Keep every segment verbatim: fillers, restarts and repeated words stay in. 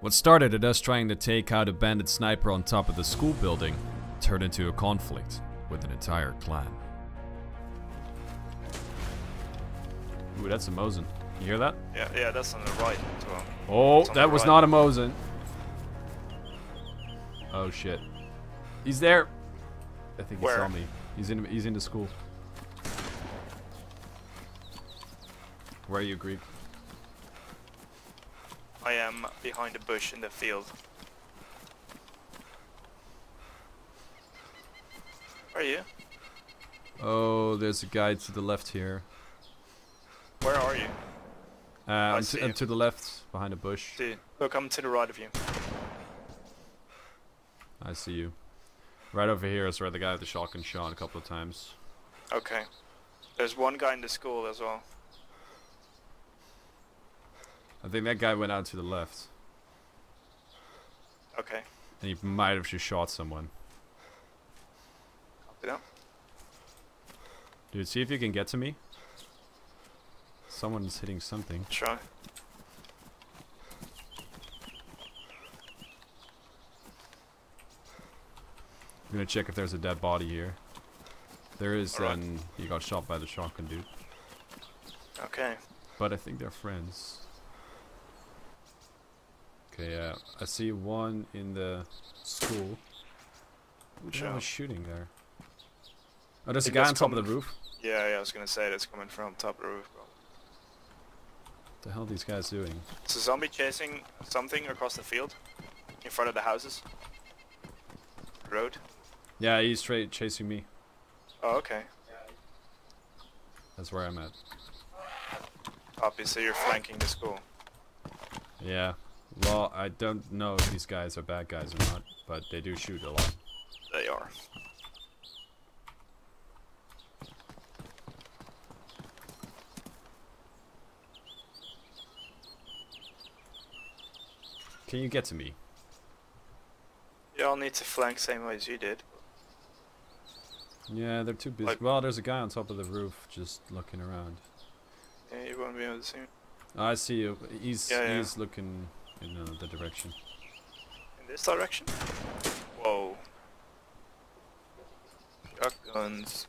What started at us trying to take out a bandit sniper on top of the school building turned into a conflict with an entire clan. Ooh, that's a Mosin. You hear that? Yeah, yeah, that's on the right as well. Oh, that was right. Not a Mosin. Oh shit. He's there. I think he Where? saw me. He's in he's into school. Where are you, Greek? I am behind a bush in the field. Where are you? Oh, there's a guy to the left here. Where are you? Uh, I'm, to, I'm to the left, behind a bush. See. Look, I'm to the right of you. I see you. Right over here is where the guy with the shotgun shot a couple of times. Okay. There's one guy in the school as well. I think that guy went out to the left. Okay. And he might have just shot someone. Yeah. Dude, see if you can get to me. Someone's hitting something. Try. I'm gonna check if there's a dead body here. There is, then he got shot by the shotgun, dude. Okay. But I think they're friends. Okay, yeah. I see one in the school. Which one was shooting there? Oh, there's a guy on top of the roof. Yeah, yeah, I was gonna say that's coming from top of the roof, bro. What the hell are these guys doing? It's a zombie chasing something across the field, in front of the houses, road. Yeah, he's straight chasing me. Oh, okay. That's where I'm at. Obviously, you're flanking the school. Yeah. Well, I don't know if these guys are bad guys or not, but they do shoot a lot. They are. Can you get to me? Y'all need to flank same way as you did. Yeah, they're too busy. Like, well, there's a guy on top of the roof just looking around. Yeah, you won't be able to see me. I see you. He's, yeah, yeah. he's looking in uh, the direction. In this direction? Whoa. Shotguns.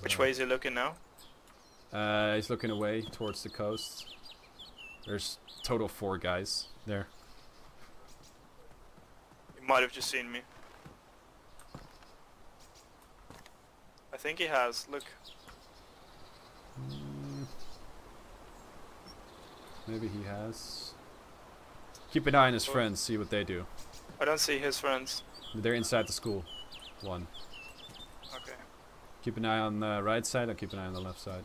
Which that? way is he looking now? Uh, he's looking away towards the coast. There's total four guys there. He might have just seen me. I think he has, look. Mm. Maybe he has. Keep an eye on his oh. friends, see what they do. I don't see his friends. They're inside the school. One. Okay. Keep an eye on the right side, I'll keep an eye on the left side.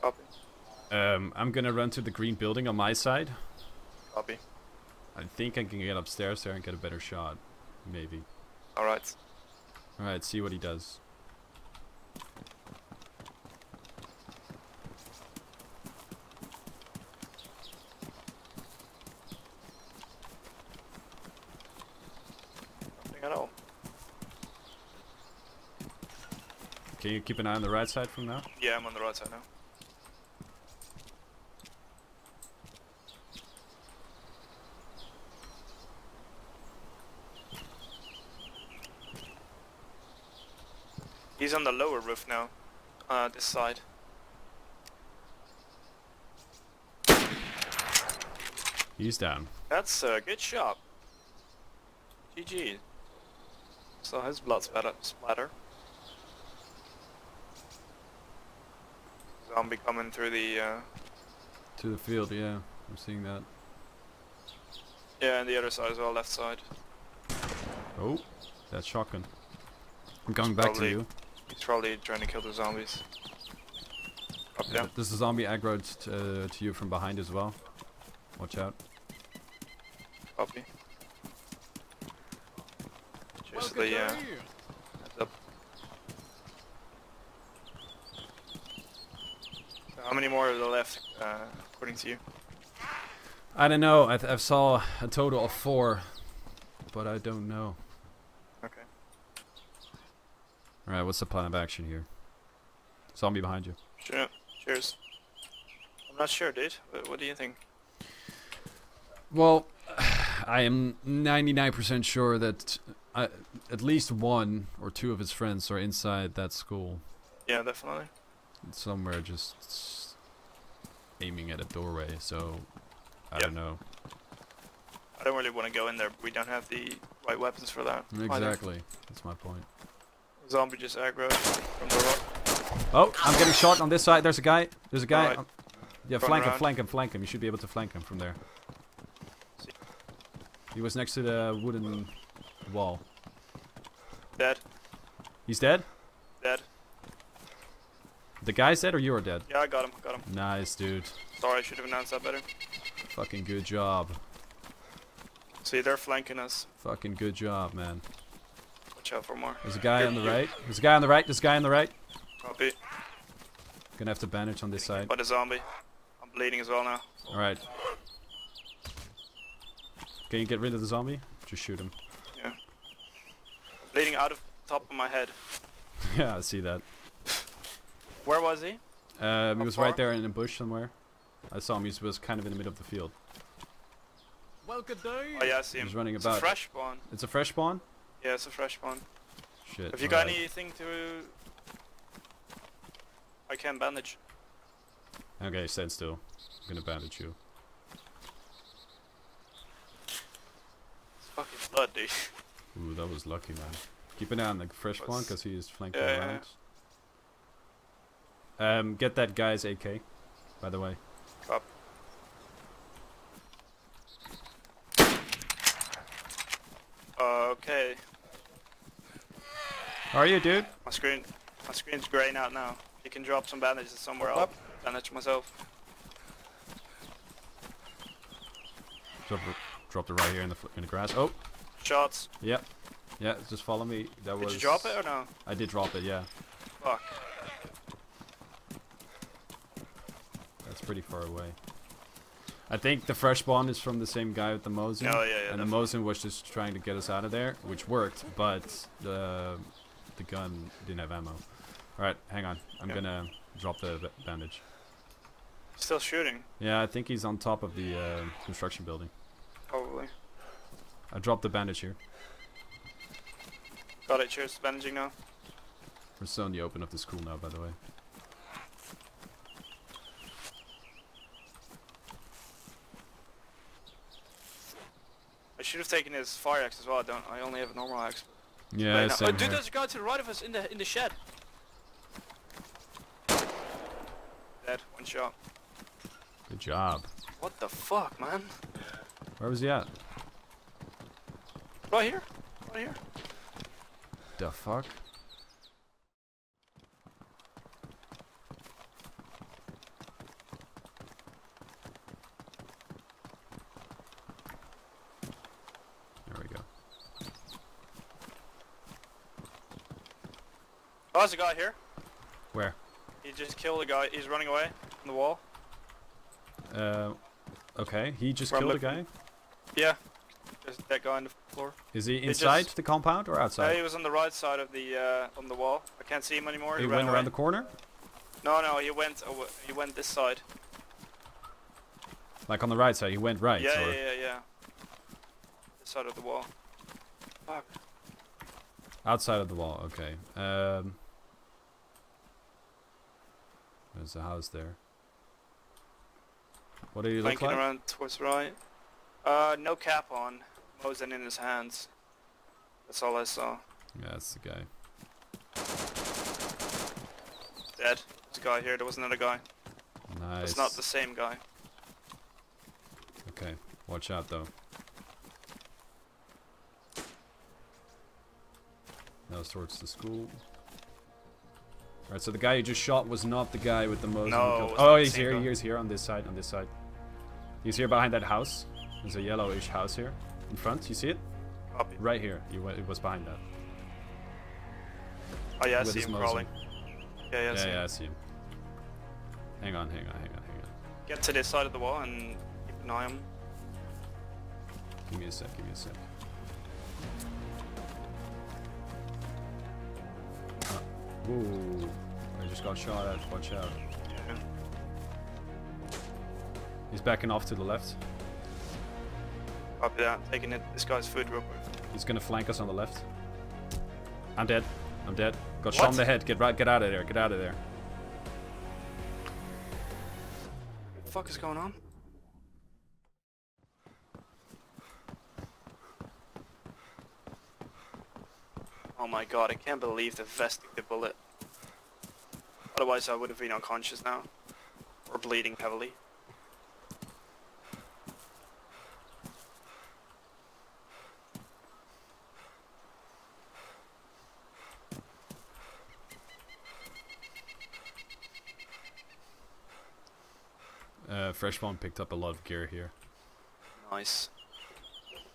Copy. Um, I'm gonna run to the green building on my side. Copy. I think I can get upstairs there and get a better shot. Maybe. Alright. Alright, see what he does. Nothing at all. Can you keep an eye on the right side from now? Yeah, I'm on the right side now. He's on the lower roof now, uh, this side. He's down. That's a good shot. G G. So his blood splatter. splatter. Zombie coming through the... Uh... To the field, yeah. I'm seeing that. Yeah, and the other side as well, left side. Oh, that's shocking. I'm going back to you. He's probably trying to kill the zombies. Up yeah, down. There's a zombie aggroed uh, to you from behind as well. Watch out. Copy. Just the uh, up. So how many more are there left, uh, according to you? I don't know. I, th I saw a total of four, but I don't know. Okay. Alright, what's the plan of action here? Zombie behind you. Sure, cheers. I'm not sure, dude. What do you think? Well, I am ninety-nine percent sure that I, at least one or two of his friends are inside that school. Yeah, definitely. Somewhere just aiming at a doorway, so I yep. don't know. I don't really want to go in there. We don't have the right weapons for that. Exactly. Either. That's my point. Zombie just aggroed from the rock. Oh, I'm getting shot on this side. There's a guy. There's a guy. Right. Yeah, Run flank around. him, flank him, flank him. You should be able to flank him from there. He was next to the wooden wall. Dead. He's dead? Dead. The guy's dead or you are dead? Yeah, I got him, got him. Nice, dude. Sorry, I should have announced that better. Fucking good job. See, they're flanking us. Fucking good job, man. Watch out for more. There's a guy Here, on the you. right. There's a guy on the right. There's a guy on the right. Copy. Gonna have to bandage on this side. But a zombie. I'm bleeding as well now. Alright. Can you get rid of the zombie? Just shoot him. Yeah. Bleeding out of the top of my head. Yeah, I see that. Where was he? Um, he was far? right there in a bush somewhere. I saw him. He was kind of in the middle of the field. Well, good day. Oh yeah, I see him. He was running about. It's a fresh spawn. It's a fresh spawn? Yeah, it's a fresh spawn. Shit. Have you got right. anything to... I can bandage. Okay, stand still. I'm gonna bandage you. It's fucking bloody. Ooh, that was lucky, man. Keep an eye on the fresh What's... spawn, because he is flanked yeah, by yeah. rounds. Um, get that guy's A K, by the way. Up. Okay. How are you, dude? My screen, my screen's graying out now. You can drop some bandages somewhere else. Bandage myself. Drop, drop it right here in the in the grass. Oh. Shots. Yep. Yeah, just follow me. That was. Did you drop it or no? I did drop it. Yeah. Fuck. That's pretty far away. I think the fresh spawn is from the same guy with the Mosin. Oh, yeah, yeah, and definitely. the Mosin was just trying to get us out of there, which worked, but the the gun didn't have ammo. Alright, hang on. I'm yeah. gonna drop the bandage. Still shooting? Yeah, I think he's on top of the uh, construction building. Probably. I dropped the bandage here. Got it, cheers to bandaging now. We're still in the open of the school now, by the way. I should have taken his fire axe as well. I don't. I only have a normal axe. Yeah. Right oh, dude, here. there's a guy to the right of us in the in the shed. Dead. One shot. Good job. What the fuck, man? Where was he at? Right here. Right here. The fuck? Oh, there's a guy here. Where? He just killed a guy. He's running away from the wall. Uh, okay. He just We're killed a guy? Yeah. There's that guy on the floor. Is he inside just, the compound or outside? Uh, he was on the right side of the, uh, on the wall. I can't see him anymore. He, he went away. around the corner? No, no. He went, uh, he went this side. Like on the right side? He went right? Yeah, or? yeah, yeah, yeah. This side of the wall. Fuck. Outside of the wall, okay. Um, there's a house there. What do you Blanking look like? around towards right. Uh, no cap on. Mosin in his hands. That's all I saw. Yeah, that's the guy. Dead. There's a guy here. There was another guy. Nice. It's not the same guy. Okay, watch out though. That was towards the school. Alright, so the guy you just shot was not the guy with the Mosin. No, oh, he's here, he's here on this side, on this side. He's here behind that house. There's a yellowish house here. In front, you see it? Copy. Right here, he it was behind that. Oh yeah, I with see him crawling. Yeah, yeah, I, yeah, see yeah I see him. Hang on, hang on, hang on, hang on. Get to this side of the wall and keep an eye on him. Give me a sec, give me a sec. Ooh, I just got shot at, watch out. Yeah. He's backing off to the left. Copy that. Taking it, this guy's food real quick. He's gonna flank us on the left. I'm dead. I'm dead. Got shot in the head. Get right. Get out of there. Get out of there. What the fuck is going on? Oh my god! I can't believe the vest took the bullet. Otherwise, I would have been unconscious now, or bleeding heavily. Uh, Freshbone picked up a lot of gear here. Nice.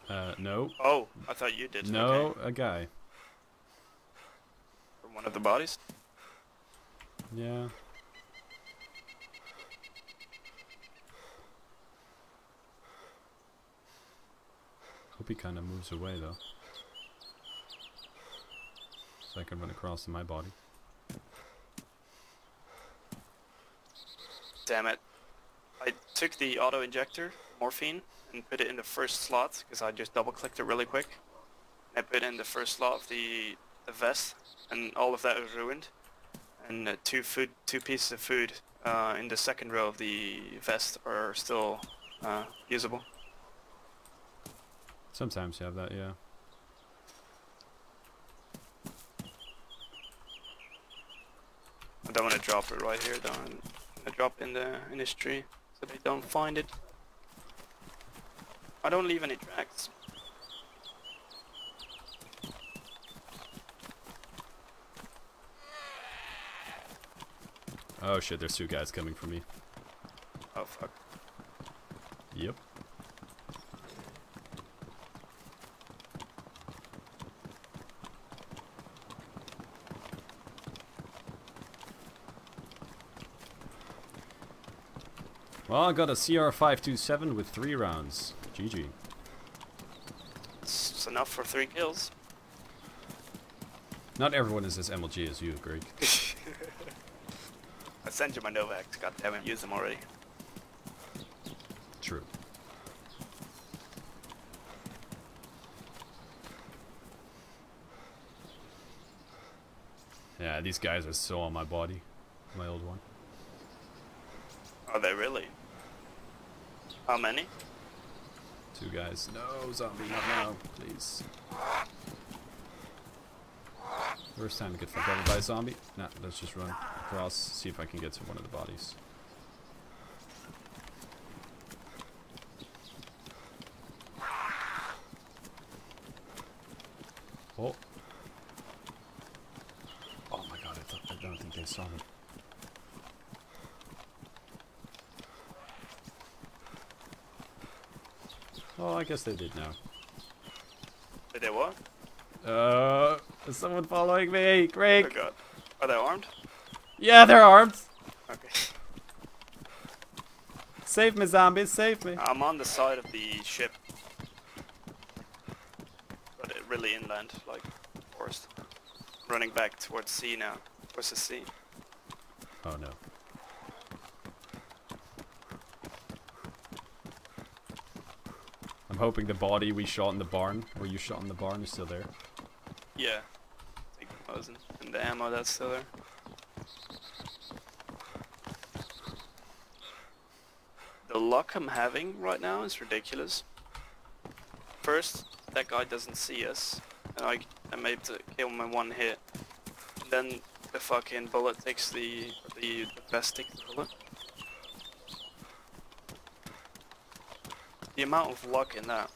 Uh, no. Oh, I thought you did. No, okay. A guy. From one of the bodies? Yeah. Hope he kind of moves away though, so I can run across to my body. Damn it! I took the auto injector morphine and put it in the first slot because I just double clicked it really quick. I put it in the first slot of the the vest, and all of that was ruined. And uh, two food, two pieces of food uh, in the second row of the vest are still uh, usable. Sometimes you have that, yeah. I don't want to drop it right here, though. I drop in the in this tree so they don't find it. I don't leave any tracks. Oh shit, there's two guys coming for me. Oh fuck. Yep. Well, I got a C R five two seven with three rounds. G G. It's enough for three kills. Not everyone is as M L G as you, Greg. I sent you my Novax, god damn it, used them already. True. Yeah, these guys are so on my body. My old one. Are they really? How many? Two guys. No, zombie, not now, please. First time to get fucked over by a zombie. Nah, let's just run across, see if I can get to one of the bodies. Oh. Oh my god, I, thought, I don't think they saw me. Oh, I guess they did now. Did they what? Uh, is someone following me? Greg! Oh god. Are they armed? Yeah, they're armed! Okay. Save me, zombies, save me! I'm on the side of the ship. But it really inland, like, forest. I'm running back towards sea now. Towards the sea. Oh no. I'm hoping the body we shot in the barn, or you shot in the barn, is still there. Yeah. Take the Mosin and the ammo that's still there. The luck I'm having right now is ridiculous. First, that guy doesn't see us, and I am able to kill him in one hit. Then the fucking bullet takes the the, the best take the bullet. The amount of luck in that.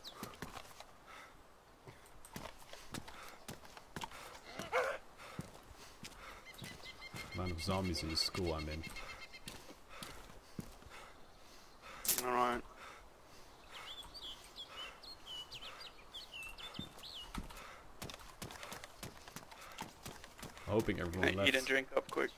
Amount of zombies in the school I'm in. Alright. Hoping everyone hey, left. Eat and drink up quick.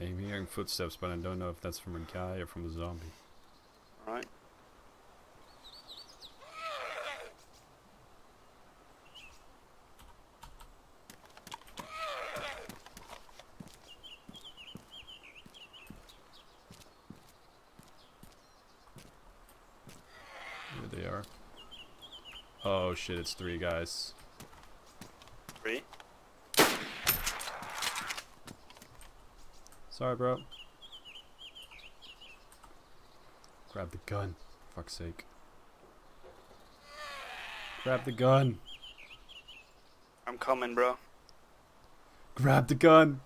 I'm hearing footsteps, but I don't know if that's from a guy or from a zombie. Alright. Here they are. Oh shit, it's three guys. Three? Sorry, bro. Grab the gun. Fuck's sake. Grab the gun. I'm coming, bro. Grab the gun.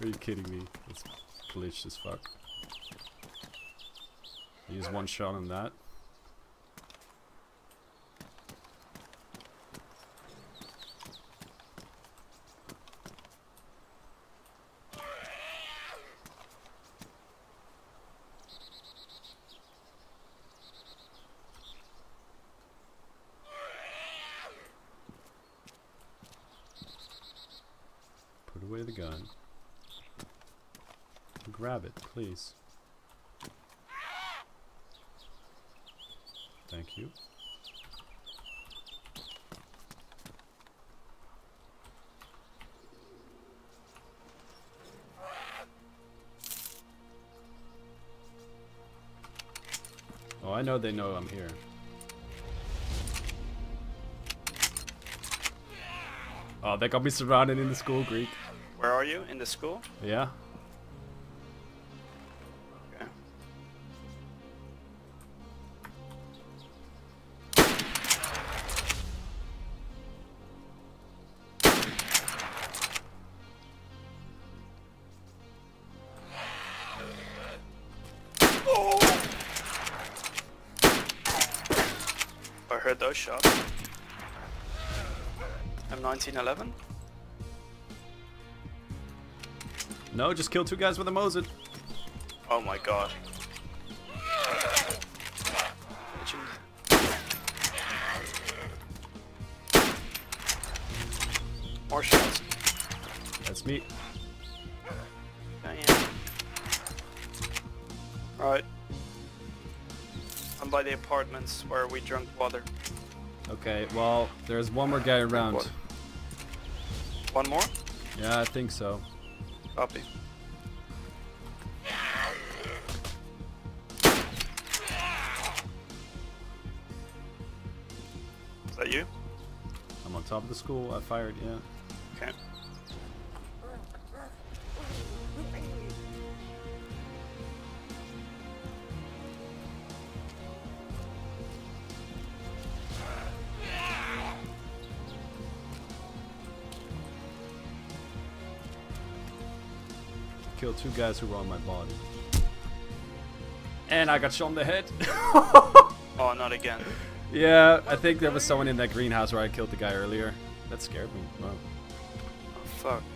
Are you kidding me? It's glitched as fuck. Use one shot on that. Away the gun. Grab it, please. Thank you. Oh, I know they know I'm here. Oh, they got me surrounded in the school, Greek. Where are you? In the school? Yeah. Okay. Oh. I heard those shots. M nineteen eleven? No, just kill two guys with a Mosin. Oh my god. More shots. That's me. Damn. Alright. I'm by the apartments where we drunk water. Okay, well, there's one more guy around. One more? Yeah, I think so. Copy. Is that you? I'm on top of the school. I fired, yeah. Okay. Killed two guys who were on my body. And I got shot in the head. Oh, not again. Yeah, I think there was someone in that greenhouse where I killed the guy earlier. That scared me. Wow. Oh, fuck.